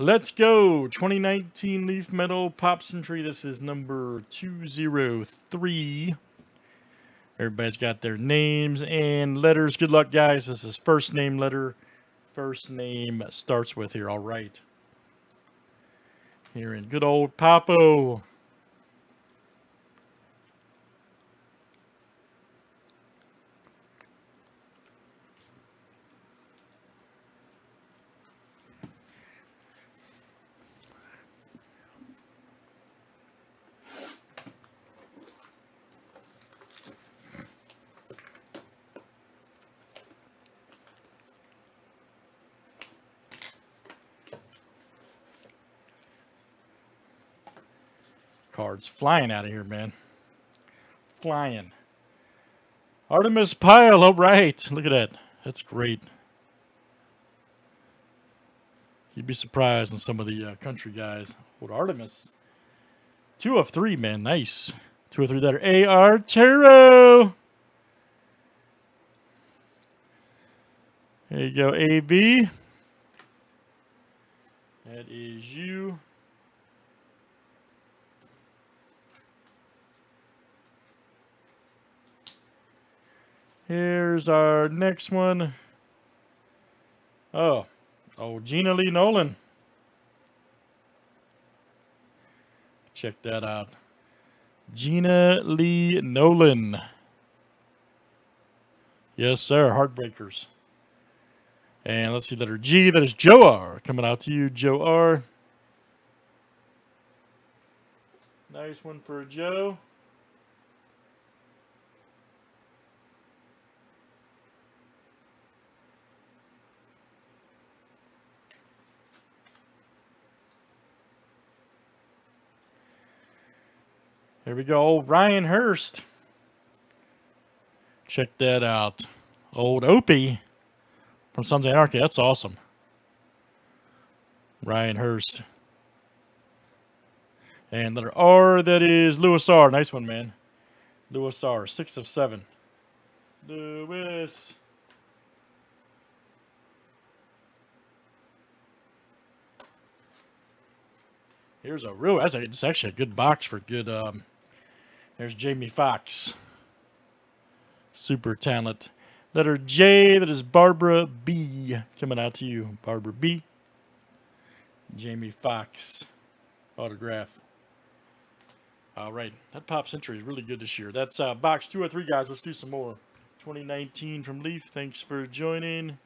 Let's go. 2019 Leaf Metal Pop Century. This is number 203. Everybody's got their names and letters. Good luck, guys. This is first name letter. First name starts with here. All right. Here in good old Papo. Cards flying out of here, man. Flying. Artemis Pile, all right. Look at that. That's great. You'd be surprised in some of the country guys. Old Artemis. 2 of 3, man. Nice. 2 of 3 letter. A.R. Tarot. There you go, A.B. That is you. Here's our next one. Oh, Gina Lee Nolan. Check that out. Gina Lee Nolan. Yes, sir. Heartbreakers. And let's see, letter G. That is Joe R. Coming out to you, Joe R. Nice one for Joe. Here we go, old Ryan Hurst. Check that out. Old Opie from Sons of Anarchy. That's awesome. Ryan Hurst. And letter R, that is Lewis R. Nice one, man. Lewis R, 6 of 7. Lewis. Here's a real, it's actually a good box for good, there's Jamie Foxx, super talent. Letter J, that is Barbara B. Coming out to you, Barbara B. Jamie Foxx autograph. All right, that Pop Century is really good this year. That's box 2 or 3, guys. Let's do some more. 2019 from Leaf. Thanks for joining.